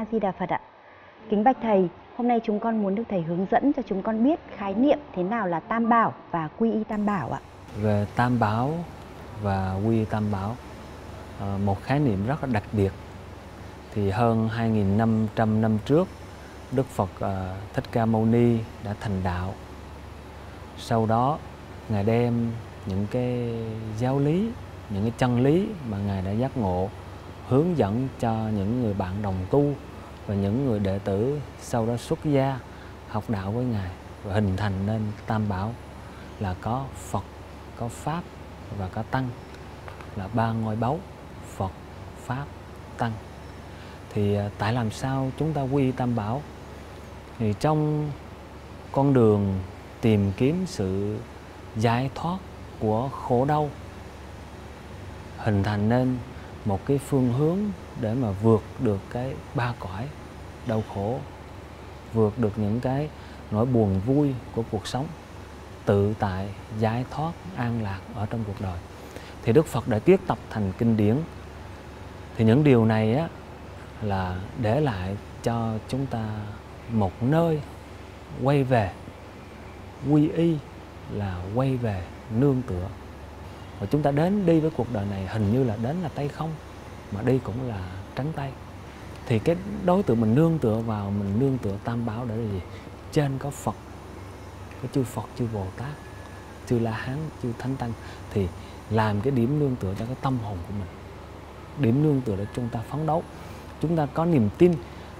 A Di Đà Phật ạ. Kính bạch thầy, hôm nay chúng con muốn được thầy hướng dẫn cho chúng con biết khái niệm thế nào là Tam Bảo và Quy Y Tam Bảo ạ. Về Tam Bảo và Quy Y Tam Bảo, một khái niệm rất là đặc biệt. Thì hơn 2500 năm trước, Đức Phật Thích Ca Mâu Ni đã thành đạo. Sau đó Ngài đem những cái giáo lý, những cái chân lý mà Ngài đã giác ngộ hướng dẫn cho những người bạn đồng tu và những người đệ tử sau đó xuất gia học đạo với Ngài, và hình thành nên Tam Bảo là có Phật, có Pháp và có Tăng, là ba ngôi báu Phật, Pháp, Tăng. Thì tại làm sao chúng ta quy y Tam Bảo? Thì trong con đường tìm kiếm sự giải thoát của khổ đau, hình thành nên một cái phương hướng để mà vượt được cái ba cõi đau khổ, vượt được những cái nỗi buồn vui của cuộc sống, tự tại giải thoát an lạc ở trong cuộc đời. Thì Đức Phật đã viết tập thành kinh điển. Thì những điều này á, là để lại cho chúng ta một nơi quay về. Quy y là quay về nương tựa. Và chúng ta đến đi với cuộc đời này hình như là đến là tay không, mà đi cũng là trắng tay. Thì cái đối tượng mình nương tựa vào, mình nương tựa Tam Bảo để là gì? Trên có Phật, có chư Phật, chư Bồ Tát, chư La Hán, chư Thánh Tăng. Thì làm cái điểm nương tựa cho cái tâm hồn của mình, điểm nương tựa để chúng ta phấn đấu. Chúng ta có niềm tin.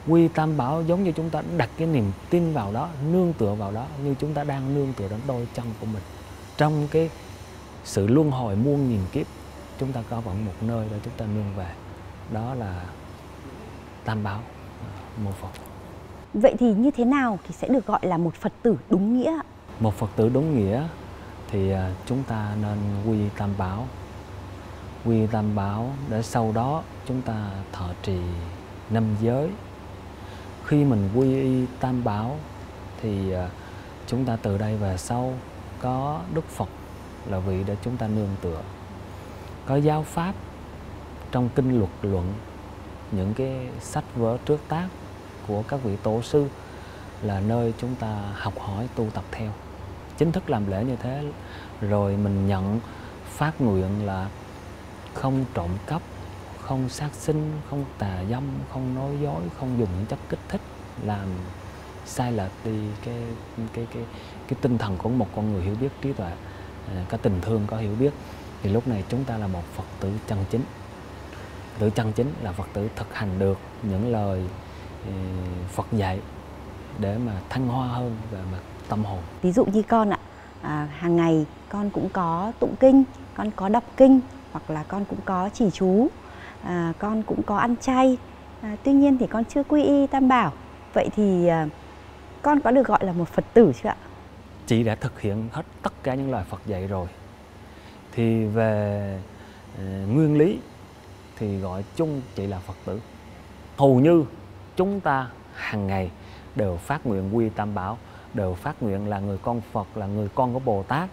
Quy Tam Bảo giống như chúng ta đặt cái niềm tin vào đó, nương tựa vào đó, như chúng ta đang nương tựa đến đôi chân của mình. Trong cái sự luân hồi muôn nghìn kiếp, chúng ta có vẫn một nơi để chúng ta nương về, đó là Tam Bảo, một Phật. Vậy thì như thế nào thì sẽ được gọi là một Phật tử đúng nghĩa? Một Phật tử đúng nghĩa thì chúng ta nên quy Tam Bảo. Quy Tam Bảo để sau đó chúng ta thọ trì năm giới. Khi mình quy y Tam Bảo thì chúng ta từ đây về sau có Đức Phật là vị để chúng ta nương tựa, có giáo pháp trong kinh luật luận, những cái sách vở trước tác của các vị tổ sư là nơi chúng ta học hỏi tu tập theo. Chính thức làm lễ như thế rồi mình nhận phát nguyện là không trộm cắp, không sát sinh, không tà dâm, không nói dối, không dùng những chất kích thích làm sai lệch đi cái tinh thần của một con người hiểu biết trí tuệ, có tình thương, có hiểu biết. Thì lúc này chúng ta là một Phật tử chân chính. Tử chân chính là Phật tử thực hành được những lời Phật dạy để mà thăng hoa hơn về mặt tâm hồn. Ví dụ như con ạ, hàng ngày con cũng có tụng kinh, con có đọc kinh, hoặc là con cũng có trì chú. Con cũng có ăn chay, tuy nhiên thì con chưa quy y Tam Bảo. Vậy thì con có được gọi là một Phật tử chưa ạ? Chị đã thực hiện hết tất cả những lời Phật dạy rồi. Thì về nguyên lý thì gọi chung chị là Phật tử. Hầu như chúng ta hàng ngày đều phát nguyện quy Tam Bảo, đều phát nguyện là người con Phật, là người con của Bồ Tát.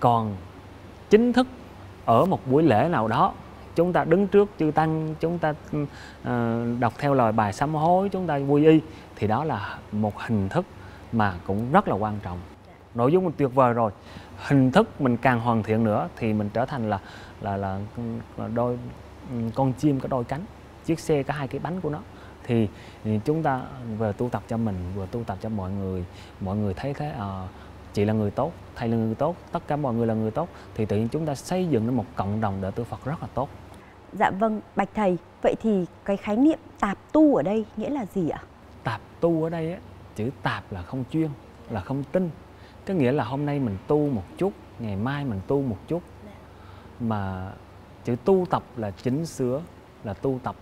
Còn chính thức ở một buổi lễ nào đó, chúng ta đứng trước chư Tăng, chúng ta đọc theo lời bài sám hối, chúng ta quy y, thì đó là một hình thức mà cũng rất là quan trọng. Nội dung mình tuyệt vời rồi, hình thức mình càng hoàn thiện nữa thì mình trở thành là đôi con chim có đôi cánh, chiếc xe có hai cái bánh của nó. Thì chúng ta vừa tu tập cho mình, vừa tu tập cho mọi người. Mọi người thấy thế, chị là người tốt, thầy là người tốt, tất cả mọi người là người tốt, thì tự nhiên chúng ta xây dựng nên một cộng đồng đệ tử Phật rất là tốt. Dạ vâng, bạch thầy, vậy thì cái khái niệm tạp tu ở đây nghĩa là gì ạ? Tạp tu ở đây á, chữ tạp là không chuyên, là không tin. Có nghĩa là hôm nay mình tu một chút, ngày mai mình tu một chút. Mà chữ tu tập là chỉnh sửa, là tu tập.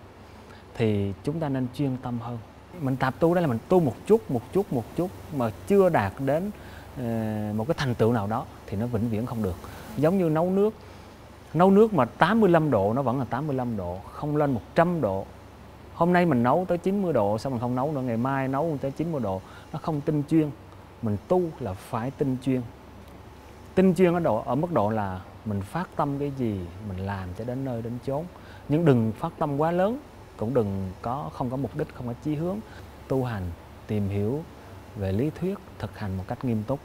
Thì chúng ta nên chuyên tâm hơn. Mình tạp tu đó là mình tu một chút mà chưa đạt đến một cái thành tựu nào đó thì nó vĩnh viễn không được. Giống như nấu nước mà 85 độ nó vẫn là 85 độ, không lên 100 độ. Hôm nay mình nấu tới 90 độ, sao mình không nấu nữa, ngày mai nấu tới 90 độ, nó không tinh chuyên. Mình tu là phải tinh chuyên. Tinh chuyên ở mức độ là mình phát tâm cái gì mình làm cho đến nơi đến chốn, nhưng đừng phát tâm quá lớn, cũng đừng có không có mục đích, không có chí hướng. Tu hành, tìm hiểu về lý thuyết, thực hành một cách nghiêm túc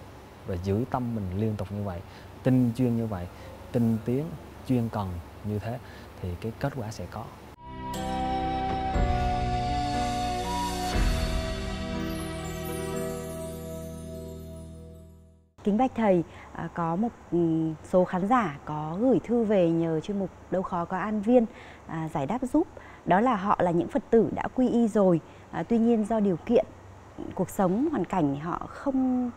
và giữ tâm mình liên tục như vậy, tinh chuyên như vậy, tinh tiến, chuyên cần như thế thì cái kết quả sẽ có. Kính bạch thầy, có một số khán giả có gửi thư về nhờ chuyên mục Đâu Khó Có An Viên giải đáp giúp. Đó là họ là những Phật tử đã quy y rồi, tuy nhiên do điều kiện cuộc sống, hoàn cảnh thì họ không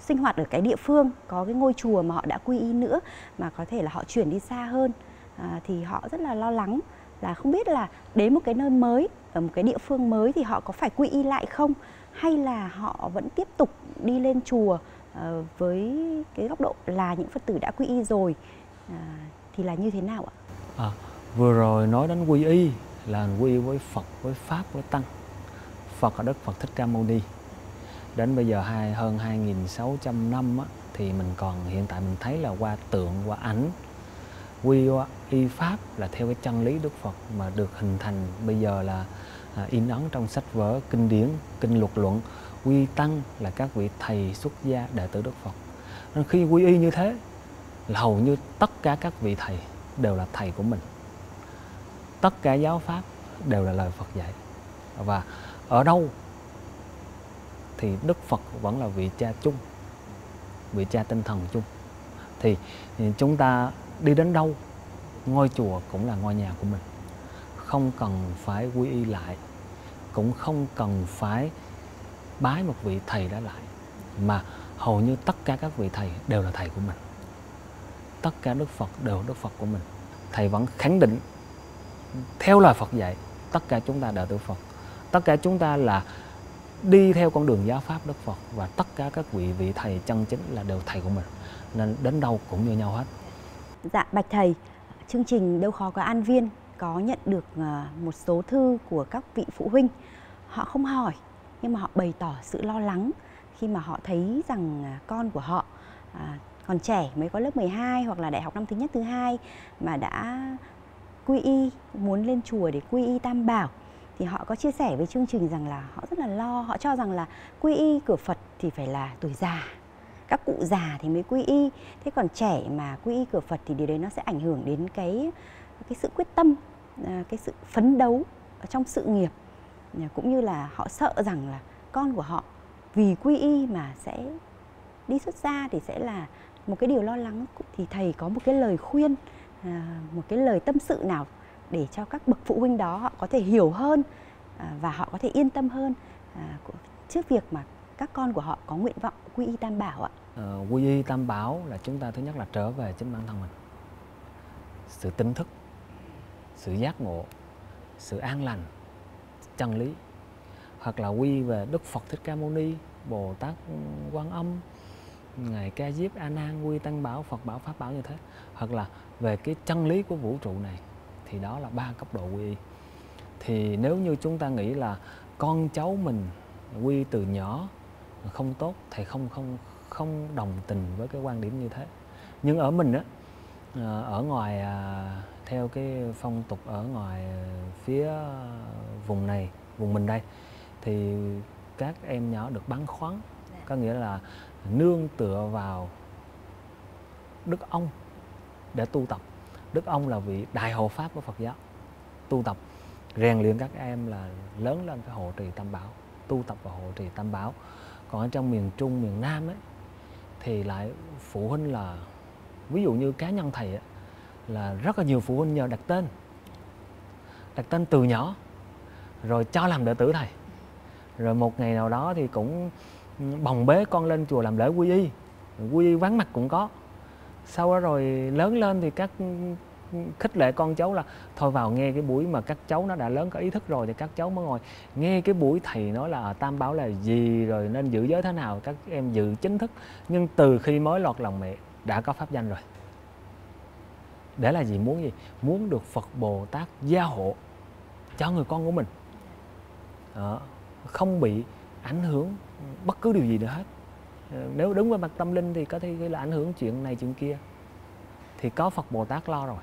sinh hoạt ở cái địa phương có cái ngôi chùa mà họ đã quy y nữa, mà có thể là họ chuyển đi xa hơn, thì họ rất là lo lắng là không biết là đến một cái nơi mới, ở một cái địa phương mới thì họ có phải quy y lại không, hay là họ vẫn tiếp tục đi lên chùa với cái góc độ là những Phật tử đã quy y rồi thì là như thế nào ạ? Vừa rồi nói đến quy y là quy y với Phật, với Pháp, với Tăng. Phật ở Đức Phật Thích Ca Mâu Ni. Đến bây giờ hơn 2.600 năm á, thì mình còn hiện tại mình thấy là qua tượng, qua ảnh. Quy y Pháp là theo cái chân lý Đức Phật mà được hình thành bây giờ là in ấn trong sách vở, kinh điển, kinh luật luận. Quy Tăng là các vị thầy xuất gia đệ tử Đức Phật. Nên khi quy y như thế là hầu như tất cả các vị thầy đều là thầy của mình. Tất cả giáo pháp đều là lời Phật dạy. Và ở đâu thì Đức Phật vẫn là vị cha chung, vị cha tinh thần chung. Thì chúng ta đi đến đâu, ngôi chùa cũng là ngôi nhà của mình. Không cần phải quy y lại, cũng không cần phải bái một vị thầy đã lại, mà hầu như tất cả các vị thầy đều là thầy của mình. Tất cả Đức Phật đều là Đức Phật của mình. Thầy vẫn khẳng định theo lời Phật dạy, tất cả chúng ta đệ tử Phật, tất cả chúng ta là đi theo con đường giáo pháp Đức Phật, và tất cả các vị thầy chân chính là đều thầy của mình, nên đến đâu cũng như nhau hết. Dạ bạch thầy, chương trình Đâu Khó Có An Viên có nhận được một số thư của các vị phụ huynh. Họ không hỏi nhưng mà họ bày tỏ sự lo lắng khi mà họ thấy rằng con của họ còn trẻ, mới có lớp 12 hoặc là đại học năm thứ nhất thứ hai mà đã quy y, muốn lên chùa để quy y Tam Bảo. Thì họ có chia sẻ với chương trình rằng là họ rất là lo, họ cho rằng là quy y cửa Phật thì phải là tuổi già, các cụ già thì mới quy y, thế còn trẻ mà quy y cửa Phật thì điều đấy nó sẽ ảnh hưởng đến cái sự quyết tâm, cái sự phấn đấu trong sự nghiệp, cũng như là họ sợ rằng là con của họ vì quy y mà sẽ đi xuất gia thì sẽ là một cái điều lo lắng. Thì thầy có một cái lời khuyên, một cái lời tâm sự nào để cho các bậc phụ huynh đó họ có thể hiểu hơn và họ có thể yên tâm hơn trước việc mà các con của họ có nguyện vọng quy y Tam Bảo ạ? Quy y Tam Bảo là chúng ta thứ nhất là trở về chính bản thân mình, sự tỉnh thức, sự giác ngộ, sự an lành, chân lý, hoặc là quy về Đức Phật Thích Ca Mâu Ni, Bồ Tát Quan Âm, Ngài Ca Diếp, A Nan, Quy Tăng Bảo, Phật Bảo, Pháp Bảo như thế, hoặc là về cái chân lý của vũ trụ này. Thì đó là ba cấp độ quy y. Thì nếu như chúng ta nghĩ là con cháu mình quy từ nhỏ không tốt thì không đồng tình với cái quan điểm như thế. Nhưng ở mình á, ở ngoài theo cái phong tục ở ngoài phía vùng này, vùng mình đây, thì các em nhỏ được bắn khoắn, có nghĩa là nương tựa vào Đức Ông để tu tập. Đức Ông là vị đại hộ pháp của Phật giáo, tu tập rèn luyện các em là lớn lên cái hộ trì Tam Bảo, tu tập và hộ trì Tam Bảo. Còn ở trong miền Trung, miền Nam ấy, thì lại phụ huynh là, ví dụ như cá nhân thầy ấy, là rất là nhiều phụ huynh nhờ đặt tên từ nhỏ rồi cho làm đệ tử thầy, rồi một ngày nào đó thì cũng bồng bế con lên chùa làm lễ quy y vắng mặt cũng có. Sau đó rồi lớn lên thì các khích lệ con cháu là thôi vào nghe cái buổi mà các cháu nó đã lớn có ý thức rồi thì các cháu mới ngồi nghe cái buổi thầy nói là Tam Bảo là gì, rồi nên giữ giới thế nào, các em giữ chính thức. Nhưng từ khi mới lọt lòng mẹ đã có pháp danh rồi. Để là gì? Muốn gì? Muốn được Phật Bồ Tát gia hộ cho người con của mình, không bị ảnh hưởng bất cứ điều gì nữa hết. Nếu đứng về mặt tâm linh thì có thể là ảnh hưởng chuyện này chuyện kia, thì có Phật Bồ Tát lo rồi.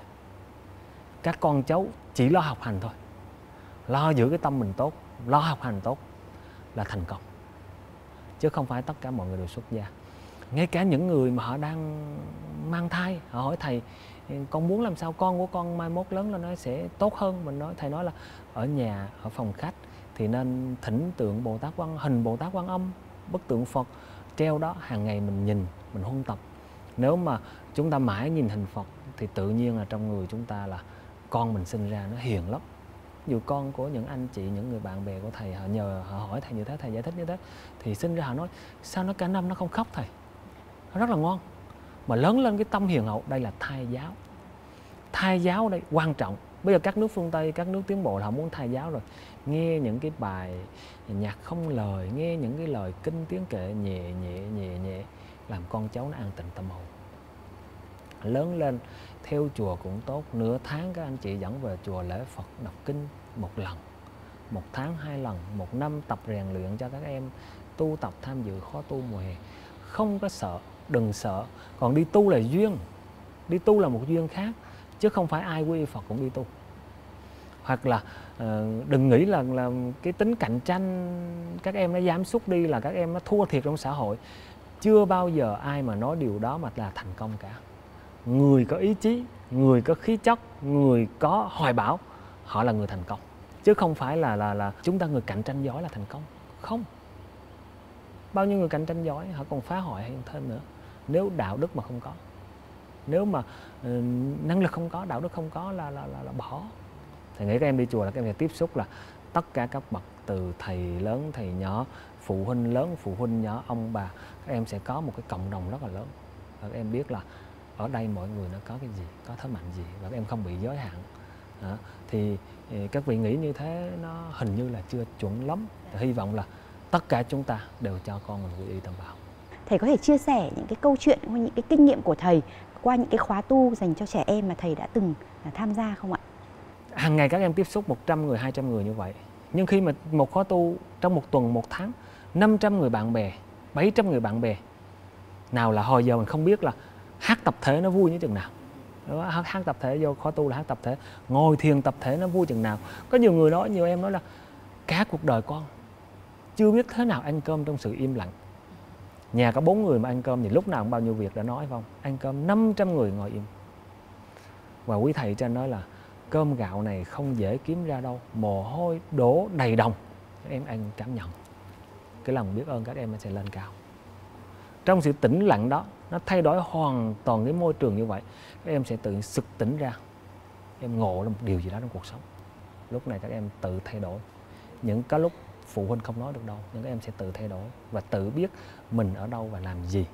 Các con cháu chỉ lo học hành thôi, lo giữ cái tâm mình tốt, lo học hành tốt là thành công. Chứ không phải tất cả mọi người đều xuất gia. Ngay cả những người mà họ đang mang thai, họ hỏi thầy con muốn làm sao con của con mai mốt lớn lên nó sẽ tốt hơn. Mình nói, thầy nói là ở nhà, ở phòng khách thì nên thỉnh tượng Bồ Tát Quan Âm, bức tượng Phật treo đó, hàng ngày mình nhìn, mình huân tập. Nếu mà chúng ta mãi nhìn hình Phật thì tự nhiên là trong người chúng ta là con mình sinh ra nó hiền lắm. Dù con của những anh chị, những người bạn bè của thầy họ nhờ, họ hỏi thầy như thế, thầy giải thích như thế, thì sinh ra họ nói sao nó cả năm nó không khóc thầy, nó rất là ngoan. Mà lớn lên cái tâm hiền hậu, đây là thai giáo. Thai giáo đây quan trọng. Bây giờ các nước phương Tây, các nước tiến bộ là họ muốn thai giáo rồi. Nghe những cái bài nhạc không lời, nghe những cái lời kinh tiếng kệ nhẹ nhẹ nhẹ nhẹ, làm con cháu nó an tịnh tâm hồn. Lớn lên theo chùa cũng tốt, nửa tháng các anh chị dẫn về chùa lễ Phật, đọc kinh một lần, một tháng hai lần, một năm tập rèn luyện cho các em tu tập tham dự khóa tu mùa hè. Không có sợ, đừng sợ. Còn đi tu là duyên, đi tu là một duyên khác, chứ không phải ai quy y Phật cũng đi tu. Hoặc là đừng nghĩ là cái tính cạnh tranh các em nó giảm sút đi là các em nó thua thiệt trong xã hội. Chưa bao giờ ai mà nói điều đó mà là thành công cả. Người có ý chí, người có khí chất, người có hoài bão, họ là người thành công. Chứ không phải là chúng ta người cạnh tranh giỏi là thành công. Không. Bao nhiêu người cạnh tranh giỏi họ còn phá hoại thêm nữa. Nếu đạo đức mà không có, nếu mà năng lực không có, đạo đức không có là bỏ. Thầy nghĩ các em đi chùa là các em tiếp xúc là tất cả các bậc, từ thầy lớn, thầy nhỏ, phụ huynh lớn, phụ huynh nhỏ, ông bà. Các em sẽ có một cái cộng đồng rất là lớn. Và các em biết là ở đây mọi người nó có cái gì, có thế mạnh gì, và các em không bị giới hạn. Thì các vị nghĩ như thế nó hình như là chưa chuẩn lắm. Hy vọng là tất cả chúng ta đều cho con mình quy y Tam Bảo. Thầy có thể chia sẻ những cái câu chuyện hoặc những cái kinh nghiệm của thầy qua những cái khóa tu dành cho trẻ em mà thầy đã từng tham gia không ạ? Hàng ngày các em tiếp xúc 100 người, 200 người như vậy. Nhưng khi mà một khóa tu trong một tuần, một tháng, 500 người bạn bè, 700 người bạn bè. Nào là hồi giờ mình không biết là hát tập thể nó vui như chừng nào. Hát tập thể, vô khóa tu là hát tập thể. Ngồi thiền tập thể nó vui chừng nào. Có nhiều người nói, nhiều em nói là cả cuộc đời con chưa biết thế nào ăn cơm trong sự im lặng. Nhà có 4 người mà ăn cơm thì lúc nào cũng bao nhiêu việc đã nói không? Ăn cơm 500 người ngồi im. Và quý thầy cho anh nói là cơm gạo này không dễ kiếm ra đâu, mồ hôi đổ đầy đồng. Các em ăn cảm nhận cái lòng biết ơn các em sẽ lên cao. Trong sự tĩnh lặng đó, nó thay đổi hoàn toàn cái môi trường như vậy, các em sẽ tự sực tỉnh ra, em ngộ ra một điều gì đó trong cuộc sống. Lúc này các em tự thay đổi. Những cái lúc phụ huynh không nói được đâu, nhưng các em sẽ tự thay đổi và tự biết mình ở đâu và làm gì.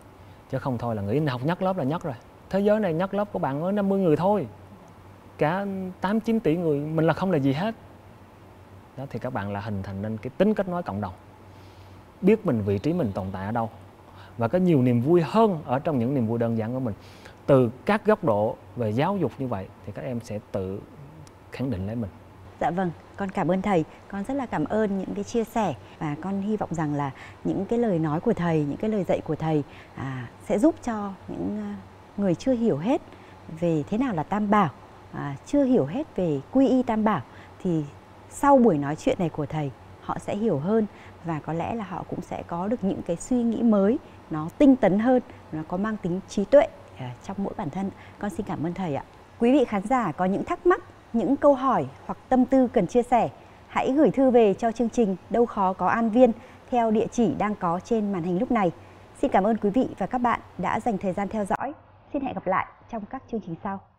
Chứ không thôi là nghĩ học nhất lớp là nhất rồi. Thế giới này nhất lớp của bạn có 50 người thôi, cả 8-9 tỷ người, mình là không là gì hết. Đó thì các bạn là hình thành nên cái tính kết nối cộng đồng, biết mình vị trí mình tồn tại ở đâu, và có nhiều niềm vui hơn ở trong những niềm vui đơn giản của mình. Từ các góc độ về giáo dục như vậy thì các em sẽ tự khẳng định lấy mình. Dạ vâng, con cảm ơn thầy. Con rất là cảm ơn những cái chia sẻ, và con hy vọng rằng là những cái lời nói của thầy, những cái lời dạy của thầy sẽ giúp cho những người chưa hiểu hết về thế nào là Tam Bảo, chưa hiểu hết về Quy Y Tam Bảo, thì sau buổi nói chuyện này của thầy họ sẽ hiểu hơn, và có lẽ là họ cũng sẽ có được những cái suy nghĩ mới, nó tinh tấn hơn, nó có mang tính trí tuệ trong mỗi bản thân. Con xin cảm ơn thầy ạ. Quý vị khán giả có những thắc mắc, những câu hỏi hoặc tâm tư cần chia sẻ, hãy gửi thư về cho chương trình Đâu Khó Có An Viên theo địa chỉ đang có trên màn hình lúc này. Xin cảm ơn quý vị và các bạn đã dành thời gian theo dõi. Xin hẹn gặp lại trong các chương trình sau.